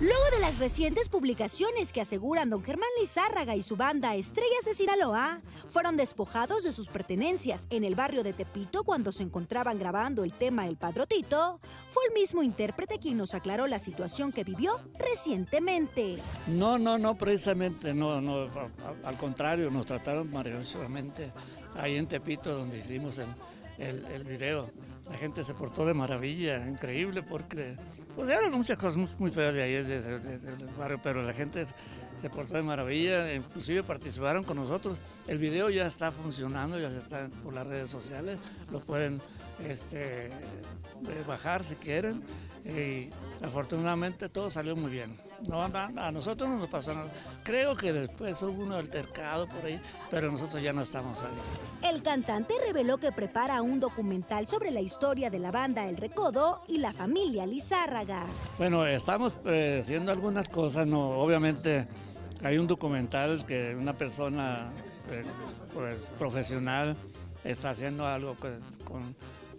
Luego de las recientes publicaciones que aseguran don Germán Lizárraga y su banda Estrellas de Sinaloa fueron despojados de sus pertenencias en el barrio de Tepito cuando se encontraban grabando el tema El Padrotito, fue el mismo intérprete quien nos aclaró la situación que vivió recientemente. No, precisamente, no, al contrario, nos trataron maravillosamente ahí en Tepito donde hicimos el video. La gente se portó de maravilla, increíble, porque pues eran muchas cosas muy feas de ahí, del barrio, pero la gente se portó de maravilla, inclusive participaron con nosotros. El video ya está funcionando, ya está por las redes sociales, lo pueden bajar si quieren. Y afortunadamente todo salió muy bien. No, a nosotros no nos pasó nada. Creo que después hubo un altercado por ahí, pero nosotros ya no estamos ahí. El cantante reveló que prepara un documental sobre la historia de la banda El Recodo y la familia Lizárraga. Bueno, estamos haciendo algunas cosas, no, obviamente hay un documental que una persona profesional está haciendo algo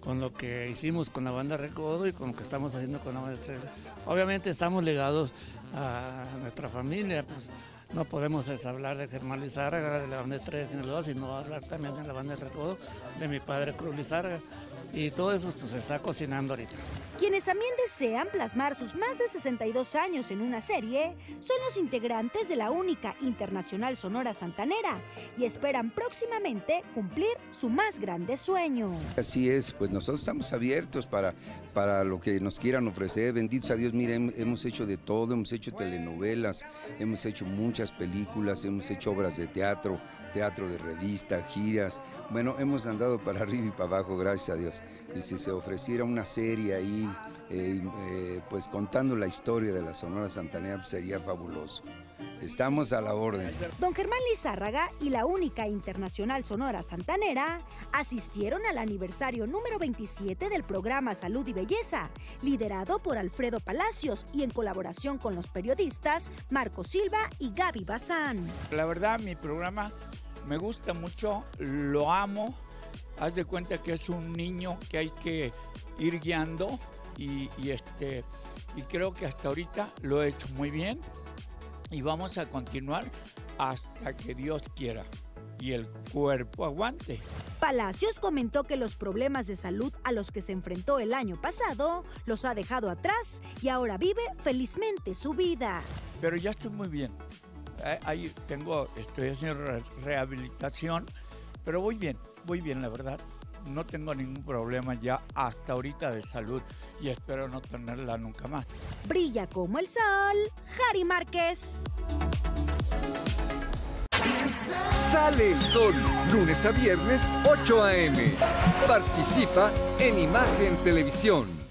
con lo que hicimos con la banda Recodo y con lo que estamos haciendo con la banda Estrellas. Obviamente estamos legados a nuestra familia, pues no podemos hablar de Germán Lizárraga, de la banda Estrellas de Sinaloa, sino hablar también de la banda Recodo, de mi padre Cruz Lizárraga, y todo eso pues se está cocinando ahorita. Quienes también desean plasmar sus más de 62 años en una serie son los integrantes de la única Internacional Sonora Santanera y esperan próximamente cumplir su más grande sueño. Así es, pues nosotros estamos abiertos para lo que nos quieran ofrecer. Benditos a Dios, miren, hemos hecho de todo, hemos hecho telenovelas, hemos hecho muchas películas, hemos hecho obras de teatro, teatro de revista, giras. Bueno, hemos andado para arriba y para abajo, gracias a Dios. Y si se ofreciera una serie ahí, pues contando la historia de la Sonora Santanera, pues sería fabuloso. Estamos a la orden. Don Germán Lizárraga y la única Internacional Sonora Santanera asistieron al aniversario número 27 del programa Salud y Belleza, liderado por Alfredo Palacios y en colaboración con los periodistas Marco Silva y Gaby Bazán. La verdad, mi programa me gusta mucho, lo amo. Haz de cuenta que es un niño que hay que ir guiando y creo que hasta ahorita lo he hecho muy bien. Y vamos a continuar hasta que Dios quiera y el cuerpo aguante. Palacios comentó que los problemas de salud a los que se enfrentó el año pasado los ha dejado atrás y ahora vive felizmente su vida. Pero ya estoy muy bien. Ahí estoy haciendo rehabilitación, pero voy bien, la verdad. No tengo ningún problema ya hasta ahorita de salud y espero no tenerla nunca más. Brilla como el sol, Jari Márquez. Sale el sol, lunes a viernes, 8 a.m. Participa en Imagen Televisión.